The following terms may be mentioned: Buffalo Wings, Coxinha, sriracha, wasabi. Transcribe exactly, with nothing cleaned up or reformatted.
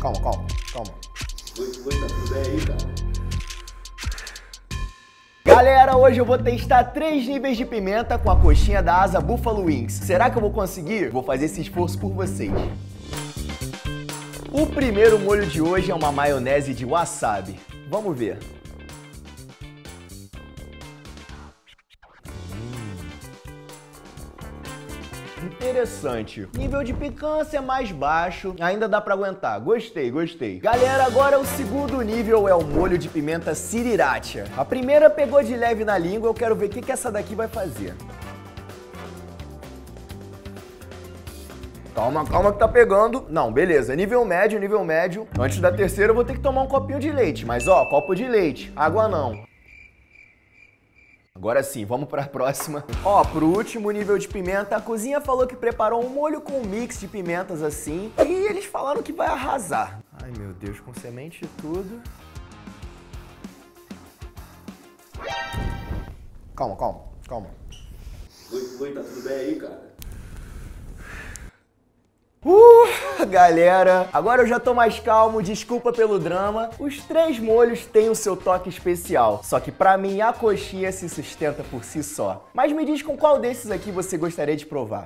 Calma, calma, calma. Aguenta, tudo bem aí, cara? Galera, hoje eu vou testar três níveis de pimenta com a coxinha da asa Buffalo Wings. Será que eu vou conseguir? Vou fazer esse esforço por vocês. O primeiro molho de hoje é uma maionese de wasabi. Vamos ver. Interessante. Nível de picância mais baixo, ainda dá pra aguentar. Gostei, gostei. Galera, agora o segundo nível é o molho de pimenta sriracha. A primeira pegou de leve na língua, eu quero ver o que que essa daqui vai fazer. Calma, calma que tá pegando. Não, beleza. Nível médio, nível médio. Antes da terceira eu vou ter que tomar um copinho de leite. Mas ó, copo de leite. Água não. Agora sim, vamos para a próxima. Ó, pro último nível de pimenta, a cozinha falou que preparou um molho com um mix de pimentas assim. E eles falaram que vai arrasar. Ai, meu Deus, com semente e tudo. Calma, calma, calma. Oi, oi, tá tudo bem aí, cara? Uh, galera, agora eu já tô mais calmo, desculpa pelo drama. Os três molhos têm o seu toque especial, só que pra mim a coxinha se sustenta por si só. Mas me diz com qual desses aqui você gostaria de provar.